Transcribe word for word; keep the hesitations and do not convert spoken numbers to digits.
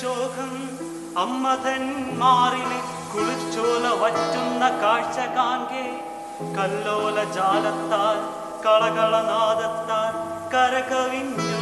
ശോകം അമ്മതന്മാരിലെ കുളിർച്ചോല വറ്റുന്ന കാഴ്ച കാണെ കല്ലോല ജാലത്താൽ കളകളനാദത്താൽ കരകവിഞ്ഞു